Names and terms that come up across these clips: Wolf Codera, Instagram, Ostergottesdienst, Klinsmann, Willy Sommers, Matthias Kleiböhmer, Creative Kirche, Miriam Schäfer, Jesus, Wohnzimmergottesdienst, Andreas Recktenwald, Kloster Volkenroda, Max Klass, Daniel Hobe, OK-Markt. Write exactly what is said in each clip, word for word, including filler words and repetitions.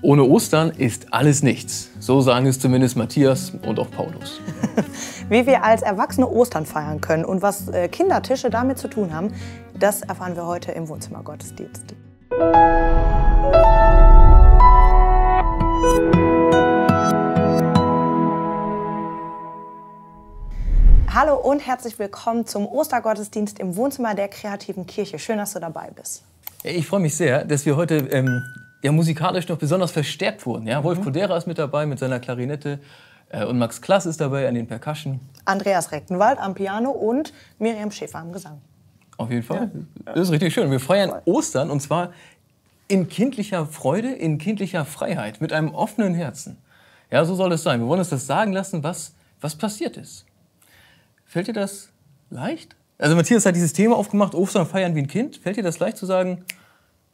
Ohne Ostern ist alles nichts. So sagen es zumindest Matthias und auch Paulus. Wie wir als Erwachsene Ostern feiern können und was Kindertische damit zu tun haben, das erfahren wir heute im Wohnzimmergottesdienst. Hallo und herzlich willkommen zum Ostergottesdienst im Wohnzimmer der Kreativen Kirche. Schön, dass du dabei bist. Ich freue mich sehr, dass wir heute ähm, ja, musikalisch noch besonders verstärkt wurden. Ja? Mhm. Wolf Codera ist mit dabei mit seiner Klarinette äh, und Max Klass ist dabei an den Percussion. Andreas Recktenwald am Piano und Miriam Schäfer am Gesang. Auf jeden Fall. Ja. Das ist richtig schön. Wir feiern Voll. Ostern und zwar in kindlicher Freude, in kindlicher Freiheit, mit einem offenen Herzen. Ja, so soll es sein. Wir wollen uns das sagen lassen, was, was passiert ist. Fällt dir das leicht? Also Matthias hat dieses Thema aufgemacht, Ostern feiern wie ein Kind. Fällt dir das leicht zu sagen,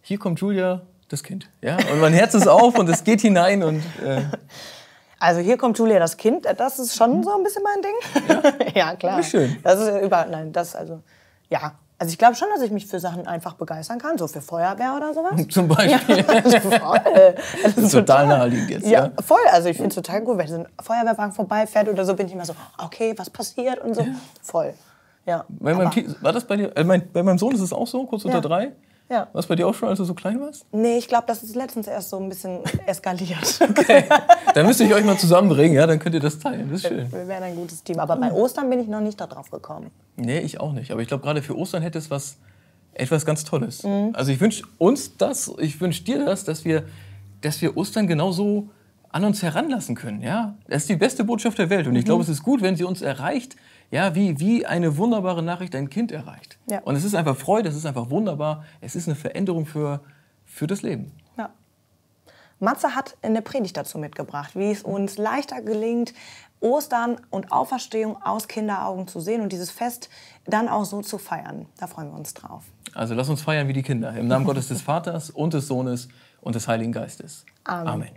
hier kommt Julia, das Kind. Ja? Und mein Herz ist auf und es geht hinein. Und, äh also hier kommt Julia, das Kind, das ist schon so ein bisschen mein Ding. Ja, ja klar. Das ist schön. Das ist über, nein, das also, ja. Also ich glaube schon, dass ich mich für Sachen einfach begeistern kann, so für Feuerwehr oder sowas. Zum Beispiel. Ja, also voll. Das ist total naheliegend jetzt. Ja, ja, voll. Also ich finde es total gut, wenn so ein Feuerwehrwagen vorbeifährt oder so, bin ich immer so, okay, was passiert und so. Ja. Voll. Ja. Bei meinem war das bei dir? Äh, mein, bei meinem Sohn ist es auch so, kurz ja. unter drei. Ja. War es bei dir auch schon, als du so klein warst? Nee, ich glaube, das ist letztens erst so ein bisschen eskaliert. Okay. Dann müsst ihr euch mal zusammenbringen, ja, dann könnt ihr das teilen. Das ist schön. Wir wären ein gutes Team. Aber bei Ostern bin ich noch nicht da drauf gekommen. Nee, ich auch nicht. Aber ich glaube, gerade für Ostern hätte es was, etwas ganz Tolles. Mhm. Also ich wünsche uns das, ich wünsche dir das, dass wir, dass wir Ostern genauso an uns heranlassen können. Ja? Das ist die beste Botschaft der Welt. Und ich glaube, mhm. es ist gut, wenn sie uns erreicht, ja, wie, wie eine wunderbare Nachricht ein Kind erreicht. Ja. Und es ist einfach Freude, es ist einfach wunderbar. Es ist eine Veränderung für, für das Leben. Ja. Matze hat eine Predigt dazu mitgebracht, wie es uns leichter gelingt, Ostern und Auferstehung aus Kinderaugen zu sehen und dieses Fest dann auch so zu feiern. Da freuen wir uns drauf. Also lass uns feiern wie die Kinder. Im Namen Gottes des Vaters und des Sohnes und des Heiligen Geistes. Amen. Amen.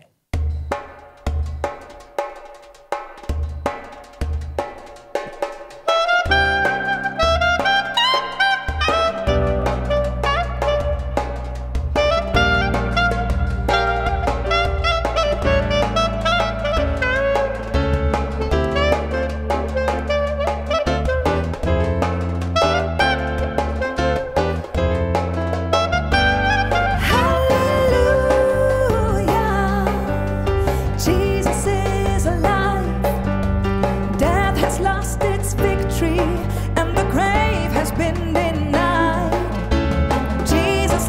Jesus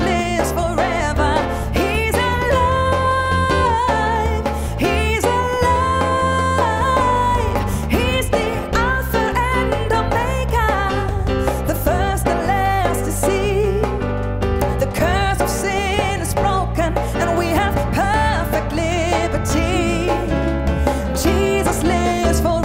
lives forever,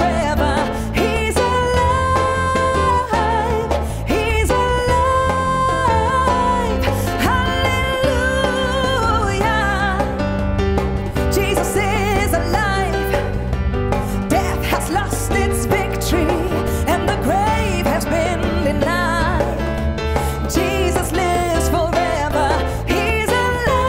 he's alive,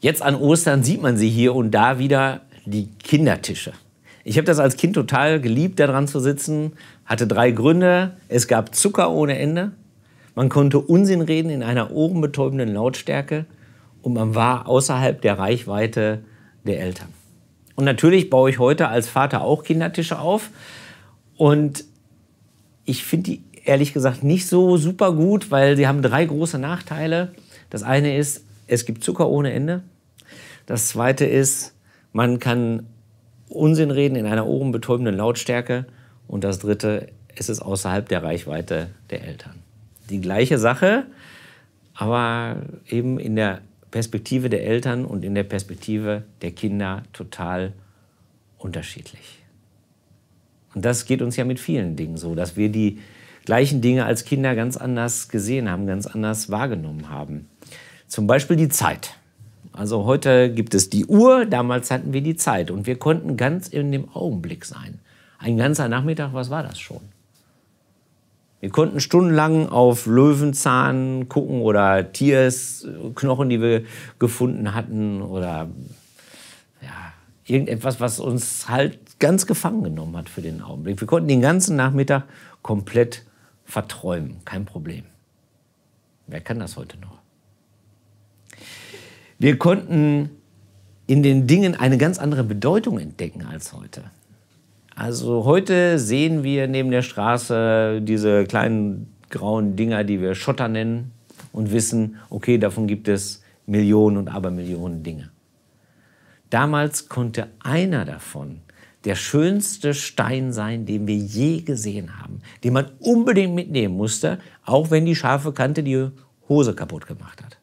Jetzt an Ostern sieht man sie hier und da wieder, die Kindertische. Ich habe das als Kind total geliebt, da dran zu sitzen. Hatte drei Gründe. Es gab Zucker ohne Ende. Man konnte Unsinn reden in einer ohrenbetäubenden Lautstärke. Und man war außerhalb der Reichweite der Eltern. Und natürlich baue ich heute als Vater auch Kindertische auf. Und ich finde die ehrlich gesagt nicht so super gut, weil sie haben drei große Nachteile. Das eine ist, es gibt Zucker ohne Ende. Das zweite ist, man kann Unsinn reden in einer ohrenbetäubenden Lautstärke. Und das dritte, es ist außerhalb der Reichweite der Eltern. Die gleiche Sache, aber eben in der Perspektive der Eltern und in der Perspektive der Kinder total unterschiedlich. Und das geht uns ja mit vielen Dingen so, dass wir die gleichen Dinge als Kinder ganz anders gesehen haben, ganz anders wahrgenommen haben. Zum Beispiel die Zeit. Also heute gibt es die Uhr, damals hatten wir die Zeit und wir konnten ganz in dem Augenblick sein. Ein ganzer Nachmittag, was war das schon? Wir konnten stundenlang auf Löwenzahn gucken oder Tiersknochen, die wir gefunden hatten oder ja, irgendetwas, was uns halt ganz gefangen genommen hat für den Augenblick. Wir konnten den ganzen Nachmittag komplett verträumen, kein Problem. Wer kann das heute noch? Wir konnten in den Dingen eine ganz andere Bedeutung entdecken als heute. Also heute sehen wir neben der Straße diese kleinen grauen Dinger, die wir Schotter nennen, und wissen, okay, davon gibt es Millionen und Abermillionen Dinge. Damals konnte einer davon der schönste Stein sein, den wir je gesehen haben, den man unbedingt mitnehmen musste, auch wenn die scharfe Kante die Hose kaputt gemacht hat.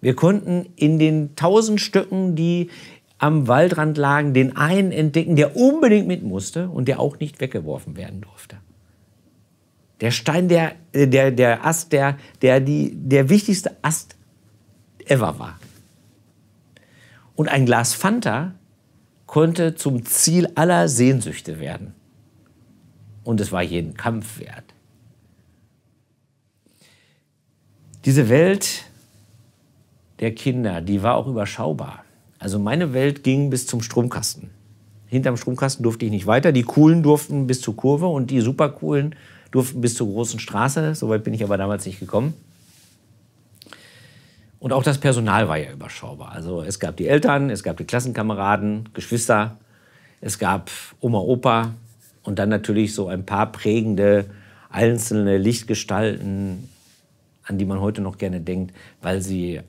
Wir konnten in den tausend Stöcken, die am Waldrand lagen, den einen entdecken, der unbedingt mit musste und der auch nicht weggeworfen werden durfte. Der Stein, der, der, der Ast, der, der, die, der wichtigste Ast ever war. Und ein Glas Fanta konnte zum Ziel aller Sehnsüchte werden. Und es war jeden Kampf wert. Diese Welt der Kinder, die war auch überschaubar. Also meine Welt ging bis zum Stromkasten. Hinterm Stromkasten durfte ich nicht weiter. Die Coolen durften bis zur Kurve und die Supercoolen durften bis zur großen Straße. Soweit bin ich aber damals nicht gekommen. Und auch das Personal war ja überschaubar. Also es gab die Eltern, es gab die Klassenkameraden, Geschwister, es gab Oma, Opa und dann natürlich so ein paar prägende einzelne Lichtgestalten, an die man heute noch gerne denkt, weil sie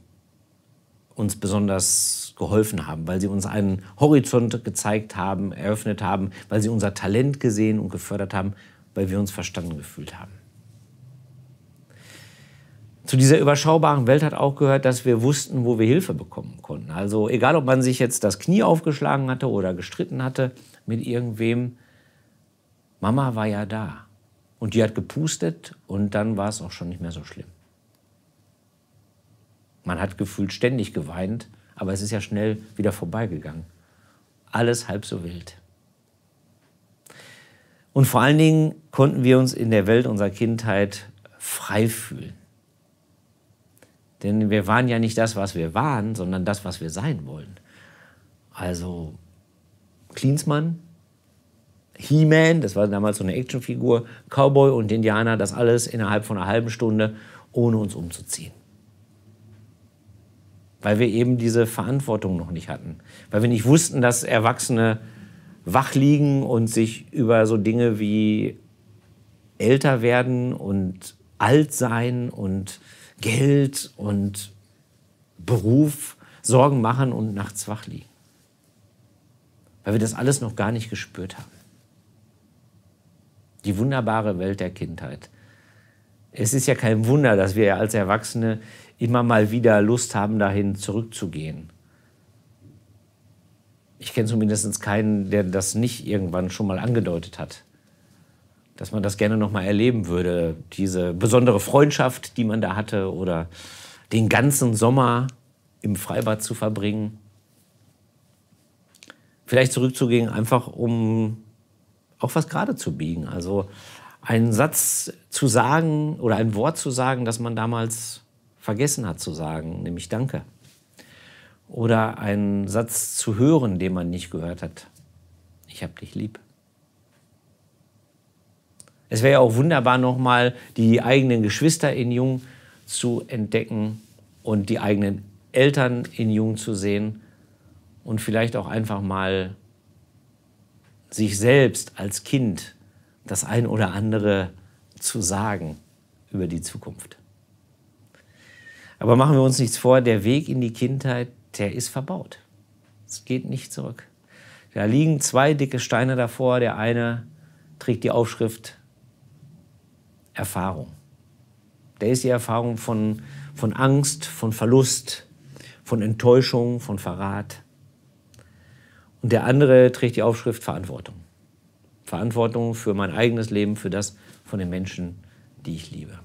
uns besonders geholfen haben, weil sie uns einen Horizont gezeigt haben, eröffnet haben, weil sie unser Talent gesehen und gefördert haben, weil wir uns verstanden gefühlt haben. Zu dieser überschaubaren Welt hat auch gehört, dass wir wussten, wo wir Hilfe bekommen konnten. Also egal, ob man sich jetzt das Knie aufgeschlagen hatte oder gestritten hatte mit irgendwem, Mama war ja da und die hat gepustet und dann war es auch schon nicht mehr so schlimm. Man hat gefühlt ständig geweint, aber es ist ja schnell wieder vorbeigegangen. Alles halb so wild. Und vor allen Dingen konnten wir uns in der Welt unserer Kindheit frei fühlen. Denn wir waren ja nicht das, was wir waren, sondern das, was wir sein wollen. Also Klinsmann, He-Man, das war damals so eine Actionfigur, Cowboy und Indianer, das alles innerhalb von einer halben Stunde, ohne uns umzuziehen. Weil wir eben diese Verantwortung noch nicht hatten. Weil wir nicht wussten, dass Erwachsene wach liegen und sich über so Dinge wie älter werden und alt sein und Geld und Beruf Sorgen machen und nachts wach liegen. Weil wir das alles noch gar nicht gespürt haben. Die wunderbare Welt der Kindheit. Es ist ja kein Wunder, dass wir als Erwachsene immer mal wieder Lust haben, dahin zurückzugehen. Ich kenne zumindest keinen, der das nicht irgendwann schon mal angedeutet hat. Dass man das gerne noch mal erleben würde. Diese besondere Freundschaft, die man da hatte, oder den ganzen Sommer im Freibad zu verbringen. Vielleicht zurückzugehen, einfach um auch was gerade zu biegen. Also einen Satz zu sagen oder ein Wort zu sagen, das man damals vergessen hat zu sagen, nämlich Danke. Oder einen Satz zu hören, den man nicht gehört hat. Ich hab dich lieb. Es wäre ja auch wunderbar, nochmal die eigenen Geschwister in Jung zu entdecken und die eigenen Eltern in Jung zu sehen und vielleicht auch einfach mal sich selbst als Kind das ein oder andere zu sagen über die Zukunft. Aber machen wir uns nichts vor, der Weg in die Kindheit, der ist verbaut. Es geht nicht zurück. Da liegen zwei dicke Steine davor. Der eine trägt die Aufschrift Erfahrung. Der ist die Erfahrung von, von Angst, von Verlust, von Enttäuschung, von Verrat. Und der andere trägt die Aufschrift Verantwortung. Verantwortung für mein eigenes Leben, für das von den Menschen, die ich liebe.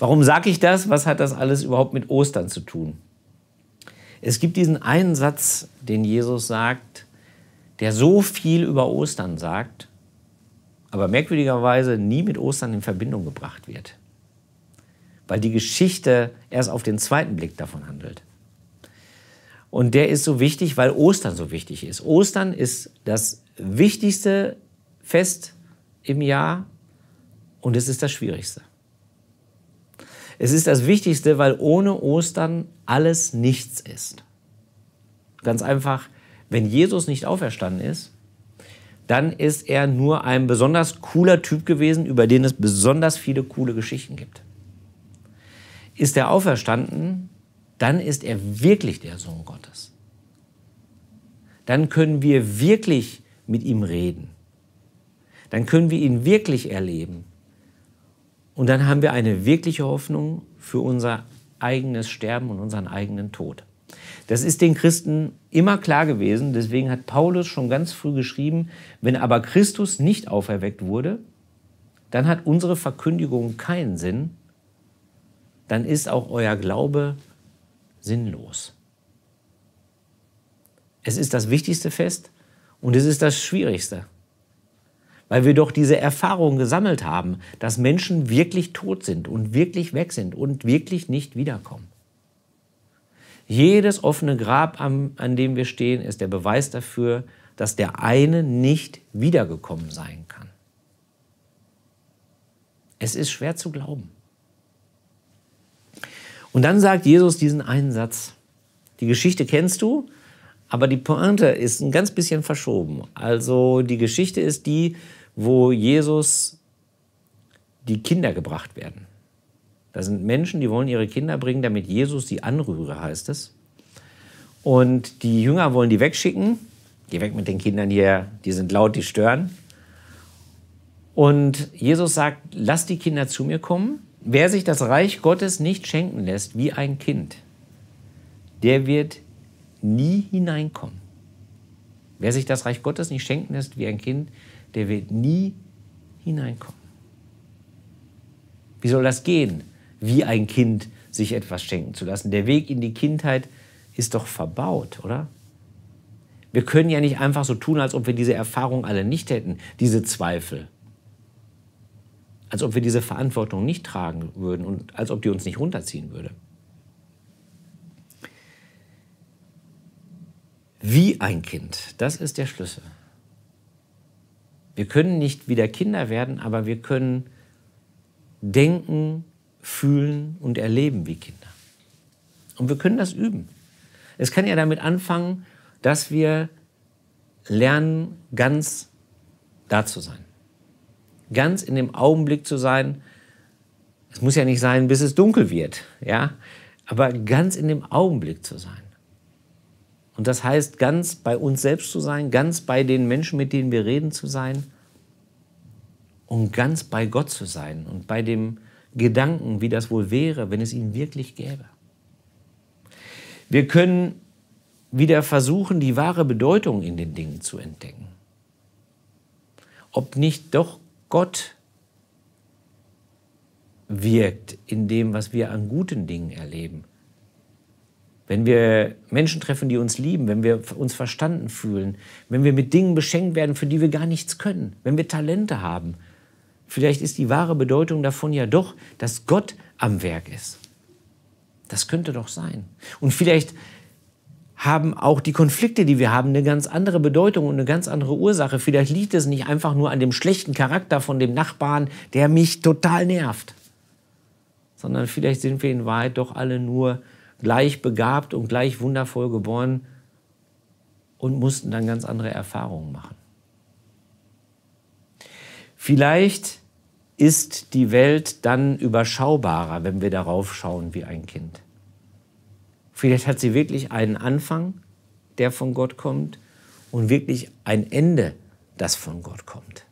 Warum sage ich das? Was hat das alles überhaupt mit Ostern zu tun? Es gibt diesen einen Satz, den Jesus sagt, der so viel über Ostern sagt, aber merkwürdigerweise nie mit Ostern in Verbindung gebracht wird. Weil die Geschichte erst auf den zweiten Blick davon handelt. Und der ist so wichtig, weil Ostern so wichtig ist. Ostern ist das wichtigste Fest im Jahr und es ist das Schwierigste. Es ist das Wichtigste, weil ohne Ostern alles nichts ist. Ganz einfach, wenn Jesus nicht auferstanden ist, dann ist er nur ein besonders cooler Typ gewesen, über den es besonders viele coole Geschichten gibt. Ist er auferstanden, dann ist er wirklich der Sohn Gottes. Dann können wir wirklich mit ihm reden. Dann können wir ihn wirklich erleben. Und dann haben wir eine wirkliche Hoffnung für unser eigenes Sterben und unseren eigenen Tod. Das ist den Christen immer klar gewesen. Deswegen hat Paulus schon ganz früh geschrieben, wenn aber Christus nicht auferweckt wurde, dann hat unsere Verkündigung keinen Sinn. Dann ist auch euer Glaube sinnlos. Es ist das wichtigste Fest und es ist das Schwierigste. Weil wir doch diese Erfahrung gesammelt haben, dass Menschen wirklich tot sind und wirklich weg sind und wirklich nicht wiederkommen. Jedes offene Grab, an, an dem wir stehen, ist der Beweis dafür, dass der eine nicht wiedergekommen sein kann. Es ist schwer zu glauben. Und dann sagt Jesus diesen einen Satz. Die Geschichte kennst du? Aber die Pointe ist ein ganz bisschen verschoben. Also die Geschichte ist die, wo Jesus die Kinder gebracht werden. Da sind Menschen, die wollen ihre Kinder bringen, damit Jesus sie anrühre, heißt es. Und die Jünger wollen die wegschicken. Geh weg mit den Kindern hier, die sind laut, die stören. Und Jesus sagt, lass die Kinder zu mir kommen. Wer sich das Reich Gottes nicht schenken lässt wie ein Kind, der wird nie hineinkommen. Wer sich das Reich Gottes nicht schenken lässt wie ein Kind, der wird nie hineinkommen. Wie soll das gehen, wie ein Kind sich etwas schenken zu lassen? Der Weg in die Kindheit ist doch verbaut, oder? Wir können ja nicht einfach so tun, als ob wir diese Erfahrung alle nicht hätten, diese Zweifel. Als ob wir diese Verantwortung nicht tragen würden und als ob die uns nicht runterziehen würde. Wie ein Kind, das ist der Schlüssel. Wir können nicht wieder Kinder werden, aber wir können denken, fühlen und erleben wie Kinder. Und wir können das üben. Es kann ja damit anfangen, dass wir lernen, ganz da zu sein. Ganz in dem Augenblick zu sein. Es muss ja nicht sein, bis es dunkel wird, ja? Aber ganz in dem Augenblick zu sein. Und das heißt, ganz bei uns selbst zu sein, ganz bei den Menschen, mit denen wir reden, zu sein und ganz bei Gott zu sein und bei dem Gedanken, wie das wohl wäre, wenn es ihn wirklich gäbe. Wir können wieder versuchen, die wahre Bedeutung in den Dingen zu entdecken. Ob nicht doch Gott wirkt in dem, was wir an guten Dingen erleben. Wenn wir Menschen treffen, die uns lieben, wenn wir uns verstanden fühlen, wenn wir mit Dingen beschenkt werden, für die wir gar nichts können, wenn wir Talente haben. Vielleicht ist die wahre Bedeutung davon ja doch, dass Gott am Werk ist. Das könnte doch sein. Und vielleicht haben auch die Konflikte, die wir haben, eine ganz andere Bedeutung und eine ganz andere Ursache. Vielleicht liegt es nicht einfach nur an dem schlechten Charakter von dem Nachbarn, der mich total nervt. Sondern vielleicht sind wir in Wahrheit doch alle nur gleich begabt und gleich wundervoll geboren und mussten dann ganz andere Erfahrungen machen. Vielleicht ist die Welt dann überschaubarer, wenn wir darauf schauen wie ein Kind. Vielleicht hat sie wirklich einen Anfang, der von Gott kommt, und wirklich ein Ende, das von Gott kommt.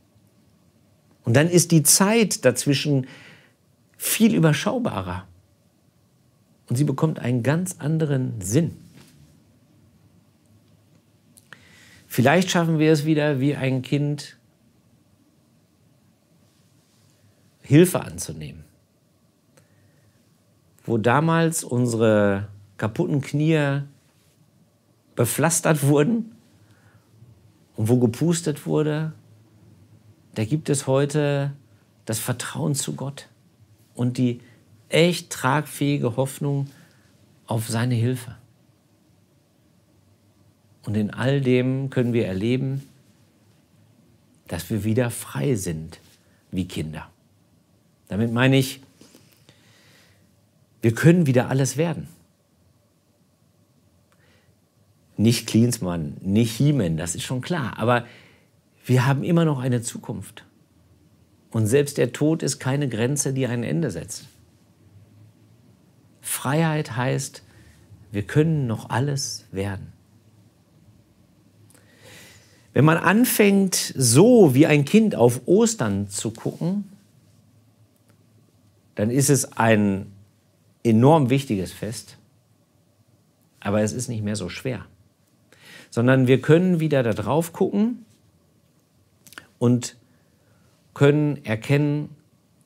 Und dann ist die Zeit dazwischen viel überschaubarer. Und sie bekommt einen ganz anderen Sinn. Vielleicht schaffen wir es wieder, wie ein Kind, Hilfe anzunehmen. Wo damals unsere kaputten Knie bepflastert wurden und wo gepustet wurde, da gibt es heute das Vertrauen zu Gott und die echt tragfähige Hoffnung auf seine Hilfe. Und in all dem können wir erleben, dass wir wieder frei sind wie Kinder. Damit meine ich, wir können wieder alles werden. Nicht Klinsmann, nicht He-Man, das ist schon klar. Aber wir haben immer noch eine Zukunft. Und selbst der Tod ist keine Grenze, die ein Ende setzt. Freiheit heißt, wir können noch alles werden. Wenn man anfängt, so wie ein Kind auf Ostern zu gucken, dann ist es ein enorm wichtiges Fest, aber es ist nicht mehr so schwer. Sondern wir können wieder da drauf gucken und können erkennen,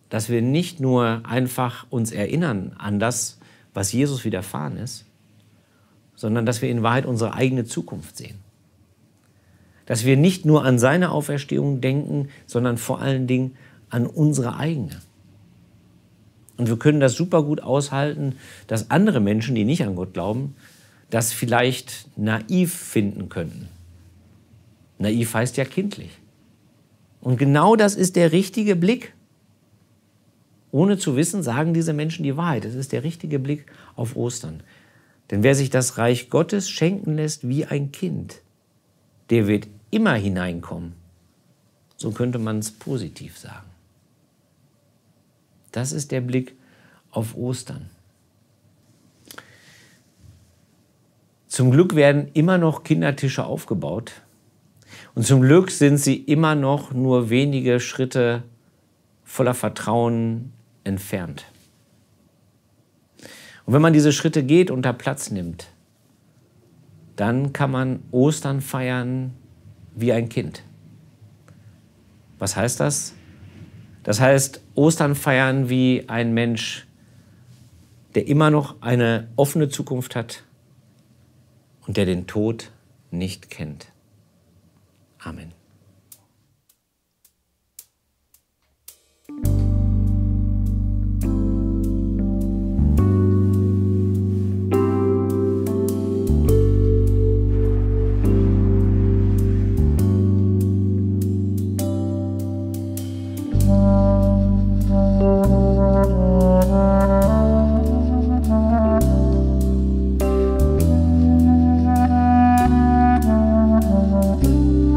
dass wir nicht nur einfach uns erinnern an das, was Jesus widerfahren ist, sondern dass wir in Wahrheit unsere eigene Zukunft sehen. Dass wir nicht nur an seine Auferstehung denken, sondern vor allen Dingen an unsere eigene. Und wir können das super gut aushalten, dass andere Menschen, die nicht an Gott glauben, das vielleicht naiv finden könnten. Naiv heißt ja kindlich. Und genau das ist der richtige Blick. Ohne zu wissen, sagen diese Menschen die Wahrheit. Es ist der richtige Blick auf Ostern. Denn wer sich das Reich Gottes schenken lässt wie ein Kind, der wird immer hineinkommen. So könnte man es positiv sagen. Das ist der Blick auf Ostern. Zum Glück werden immer noch Kindertische aufgebaut. Und zum Glück sind sie immer noch nur wenige Schritte voller Vertrauen entfernt. Und wenn man diese Schritte geht und da Platz nimmt, dann kann man Ostern feiern wie ein Kind. Was heißt das? Das heißt, Ostern feiern wie ein Mensch, der immer noch eine offene Zukunft hat und der den Tod nicht kennt. Amen. Thank you.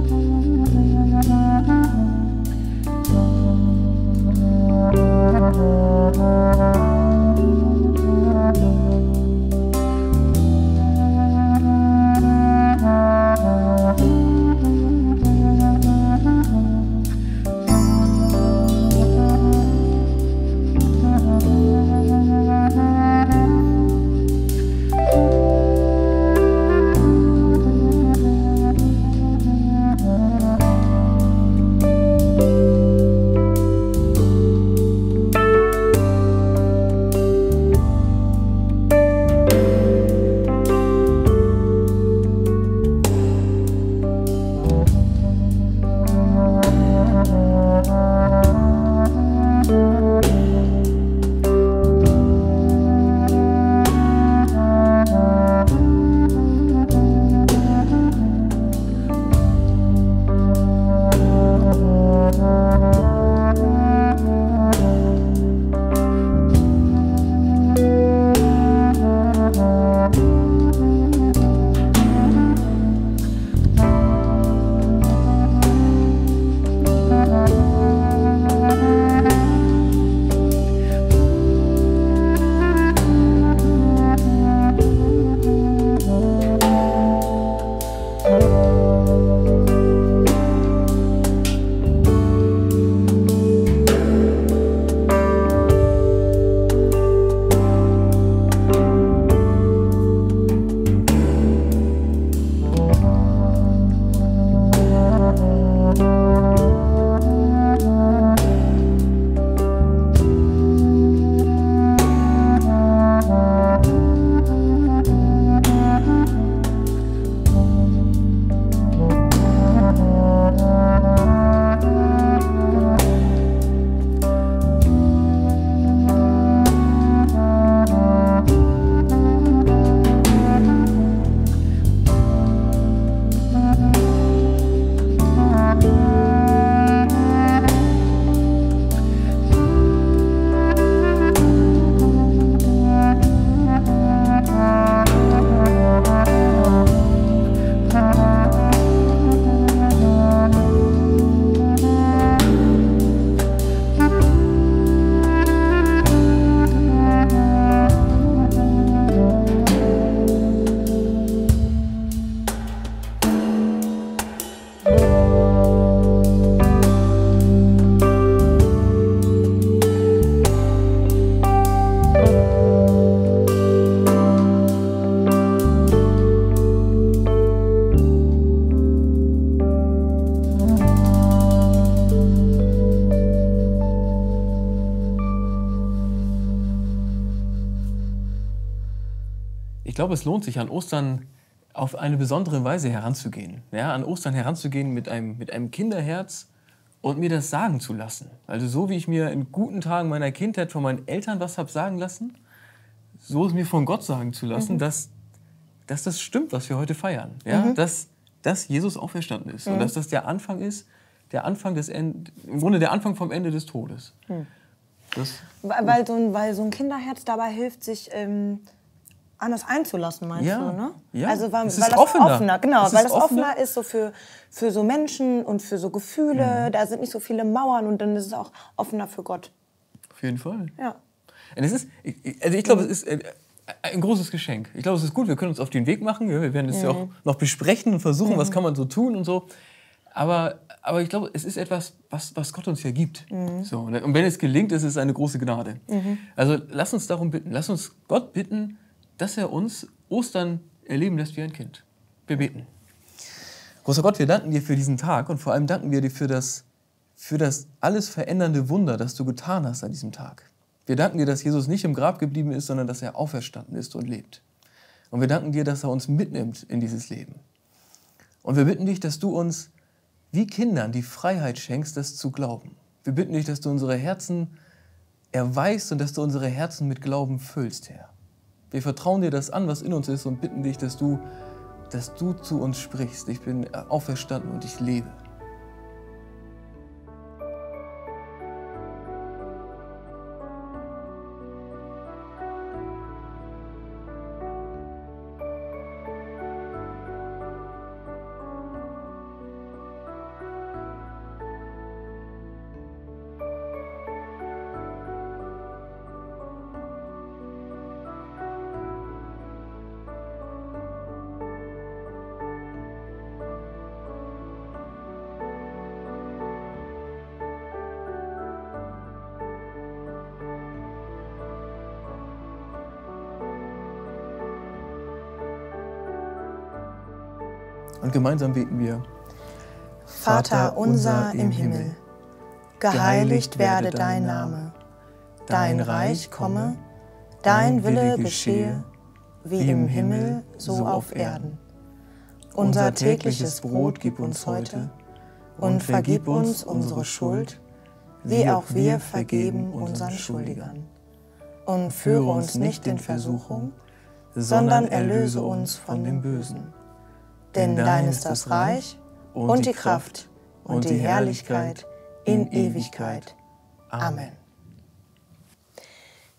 glaube, es lohnt sich, an Ostern auf eine besondere Weise heranzugehen. Ja, an Ostern heranzugehen mit einem, mit einem Kinderherz und mir das sagen zu lassen. Also so, wie ich mir in guten Tagen meiner Kindheit von meinen Eltern was habe sagen lassen, so ist mir von Gott sagen zu lassen, mhm. dass, dass das stimmt, was wir heute feiern. Ja? Mhm. Dass, dass Jesus auferstanden ist mhm. und dass das der Anfang ist, der Anfang des End, im Grunde der Anfang vom Ende des Todes. Mhm. Das, weil, weil, so ein, weil so ein Kinderherz dabei hilft, sich ähm, anders einzulassen, meinst ja, du, ne? Ja, also, weil, es ist weil das offener. offener genau, es weil ist das offener, offener ist so für, für so Menschen und für so Gefühle. Mhm. Da sind nicht so viele Mauern und dann ist es auch offener für Gott. Auf jeden Fall. Ja. Und es ist, also ich glaube, es ist ein großes Geschenk. Ich glaube, es ist gut, wir können uns auf den Weg machen. Wir werden es mhm. ja auch noch besprechen und versuchen, mhm. was kann man so tun und so. Aber, aber ich glaube, es ist etwas, was, was Gott uns hier gibt. Mhm. So, und wenn es gelingt, ist es eine große Gnade. Mhm. Also lass uns darum bitten, lass uns Gott bitten, dass er uns Ostern erleben lässt wie ein Kind. Wir beten. Großer Gott, wir danken dir für diesen Tag und vor allem danken wir dir für das, für das alles verändernde Wunder, das du getan hast an diesem Tag. Wir danken dir, dass Jesus nicht im Grab geblieben ist, sondern dass er auferstanden ist und lebt. Und wir danken dir, dass er uns mitnimmt in dieses Leben. Und wir bitten dich, dass du uns wie Kindern die Freiheit schenkst, das zu glauben. Wir bitten dich, dass du unsere Herzen erweist und dass du unsere Herzen mit Glauben füllst, Herr. Wir vertrauen dir das an, was in uns ist und bitten dich, dass du, dass du zu uns sprichst. Ich bin auferstanden und ich lebe. Und gemeinsam beten wir: Vater unser im Himmel, geheiligt werde dein Name, dein Reich komme, dein Wille geschehe, wie im Himmel, so auf Erden. Unser tägliches Brot gib uns heute und vergib uns unsere Schuld, wie auch wir vergeben unseren Schuldigern. Und führe uns nicht in Versuchung, sondern erlöse uns von dem Bösen. Denn dein ist das Reich und die Kraft und die Herrlichkeit in Ewigkeit. Amen.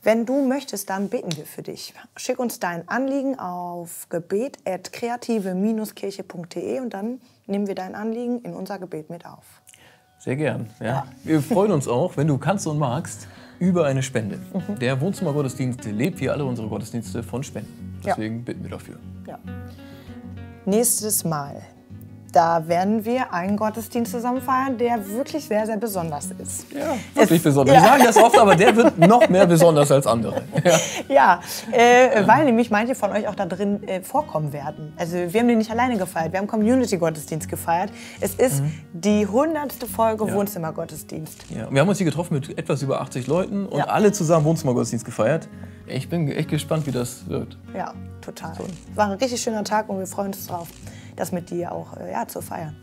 Wenn du möchtest, dann beten wir für dich. Schick uns dein Anliegen auf gebet at kreative Bindestrich kirche Punkt de und dann nehmen wir dein Anliegen in unser Gebet mit auf. Sehr gern. Ja. Ja. Wir freuen uns auch, wenn du kannst und magst, über eine Spende. Mhm. Der Wohnzimmergottesdienst lebt wie alle unsere Gottesdienste von Spenden. Deswegen ja. bitten wir dafür. Ja. Nächstes Mal, da werden wir einen Gottesdienst zusammen feiern, der wirklich sehr, sehr besonders ist. Ja, wirklich es, besonders. Ja. Ich sage das oft, aber der wird noch mehr besonders als andere. Ja, ja äh, ja. weil nämlich manche von euch auch da drin äh, vorkommen werden. Also wir haben den nicht alleine gefeiert, wir haben Community-Gottesdienst gefeiert. Es ist mhm. die hundertste Folge ja. Wohnzimmer-Gottesdienst. Ja. Wir haben uns hier getroffen mit etwas über achtzig Leuten und ja. alle zusammen Wohnzimmer-Gottesdienst gefeiert. Ich bin echt gespannt, wie das wird. Ja, total. So. War ein richtig schöner Tag und wir freuen uns drauf, das mit dir auch ja, zu feiern.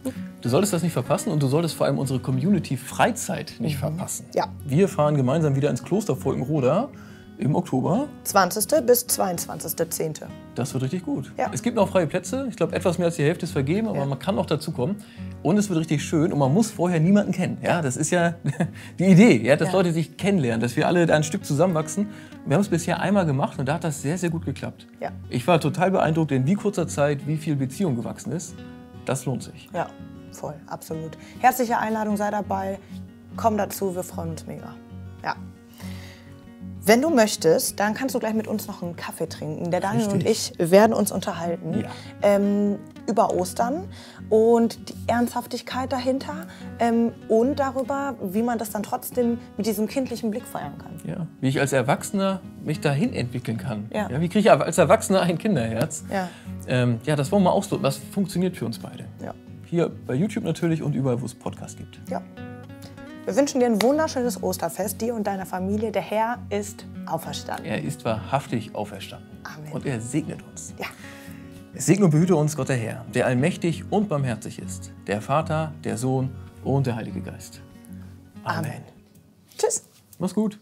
Du solltest das nicht verpassen und du solltest vor allem unsere Community-Freizeit nicht mhm. verpassen. Ja. Wir fahren gemeinsam wieder ins Kloster Volkenroda im Oktober. zwanzigsten bis zweiundzwanzigsten zehnten Das wird richtig gut. Ja. Es gibt noch freie Plätze. Ich glaube, etwas mehr als die Hälfte ist vergeben, aber ja. man kann noch dazukommen. Und es wird richtig schön und man muss vorher niemanden kennen. Ja, das ist ja die Idee, ja, dass ja. Leute sich kennenlernen, dass wir alle ein Stück zusammenwachsen. Wir haben es bisher einmal gemacht und da hat das sehr, sehr gut geklappt. Ja. Ich war total beeindruckt, in wie kurzer Zeit, wie viel Beziehung gewachsen ist. Das lohnt sich. Ja, voll, absolut. Herzliche Einladung, sei dabei. Komm dazu, wir freuen uns mega. Ja. Wenn du möchtest, dann kannst du gleich mit uns noch einen Kaffee trinken. Der Daniel Richtig. und ich werden uns unterhalten ja. ähm, über Ostern und die Ernsthaftigkeit dahinter ähm, und darüber, wie man das dann trotzdem mit diesem kindlichen Blick feiern kann. Ja. Wie ich als Erwachsener mich dahin entwickeln kann. Ja. Ja, wie kriege ich als Erwachsener ein Kinderherz? Ja, ähm, ja das wollen wir mal ausloten. Was funktioniert für uns beide? Ja. Hier bei YouTube natürlich und überall, wo es Podcasts gibt. Ja. Wir wünschen dir ein wunderschönes Osterfest, dir und deiner Familie. Der Herr ist auferstanden. Er ist wahrhaftig auferstanden. Amen. Und er segnet uns. Ja. Es segne und behüte uns Gott der Herr, der allmächtig und barmherzig ist, der Vater, der Sohn und der Heilige Geist. Amen. Amen. Tschüss. Mach's gut.